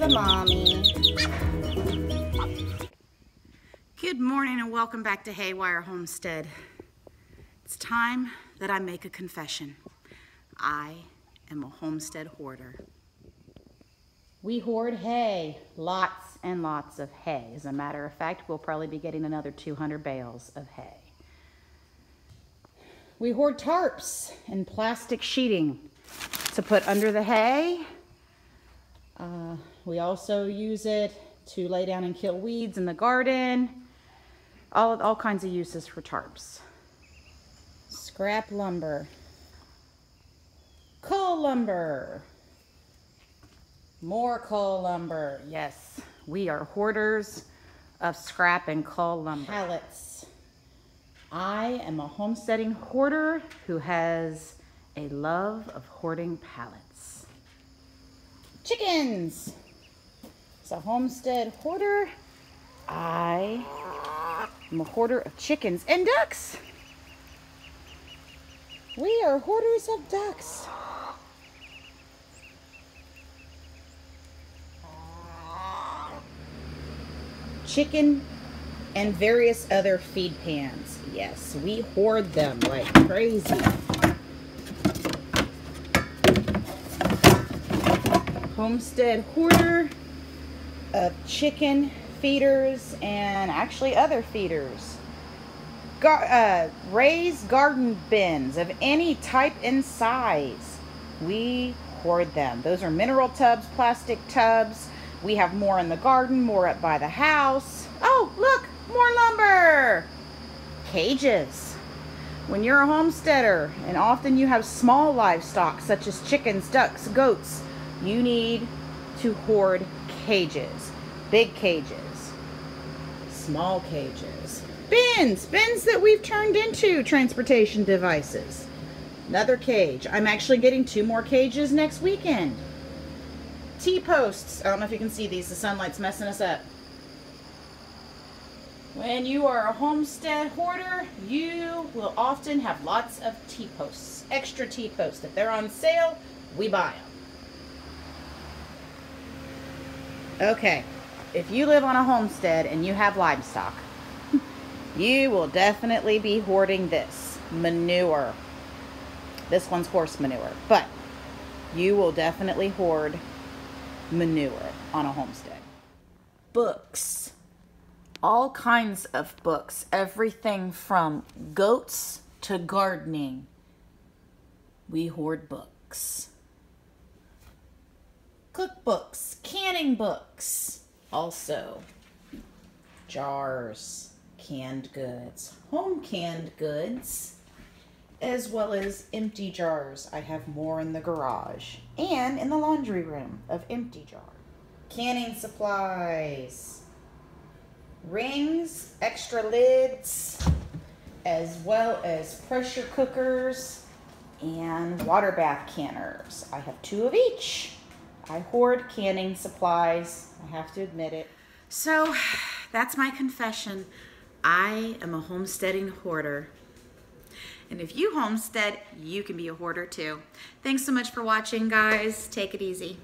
to Mommy. Good morning and welcome back to Haywire Homestead. It's time that I make a confession. I am a homestead hoarder. We hoard hay, lots and lots of hay. As a matter of fact, we'll probably be getting another 200 bales of hay. We hoard tarps and plastic sheeting to put under the hay. We also use it to lay down and kill weeds in the garden. All kinds of uses for tarps. Scrap lumber, coal lumber, more coal lumber. Yes, we are hoarders of scrap and coal lumber. Pallets. I am a homesteading hoarder who has a love of hoarding pallets. Chickens. As a homestead hoarder, I am a hoarder of chickens and ducks. We are hoarders of ducks. Chicken and various other feed pans. Yes, we hoard them like crazy. Homestead hoarder of chicken feeders and actually other feeders. Raised garden bins of any type and size. We hoard them. Those are mineral tubs, plastic tubs. We have more in the garden, more up by the house. Oh, look, more lumber. Cages. When you're a homesteader, and often you have small livestock such as chickens, ducks, goats, you need to hoard cages. Big cages, small cages. Bins that we've turned into transportation devices. Another cage. I'm actually getting 2 more cages next weekend. T-posts. I don't know if you can see these. The sunlight's messing us up. When you are a homestead hoarder, you will often have lots of T-posts. Extra T-posts. If they're on sale, we buy them. Okay. If you live on a homestead and you have livestock, you will definitely be hoarding this manure. This one's horse manure, but you will definitely hoard manure on a homestead. Books. All kinds of books. Everything from goats to gardening. We hoard books. Cookbooks. Canning books. Also, jars. Canned goods, home canned goods, as well as empty jars. I have more in the garage and in the laundry room of empty jars. Canning supplies, rings, extra lids, as well as pressure cookers and water bath canners. I have 2 of each. I hoard canning supplies. I have to admit it. So that's my confession. I am a homesteading hoarder. And if you homestead, you can be a hoarder too. Thanks so much for watching, guys. Take it easy.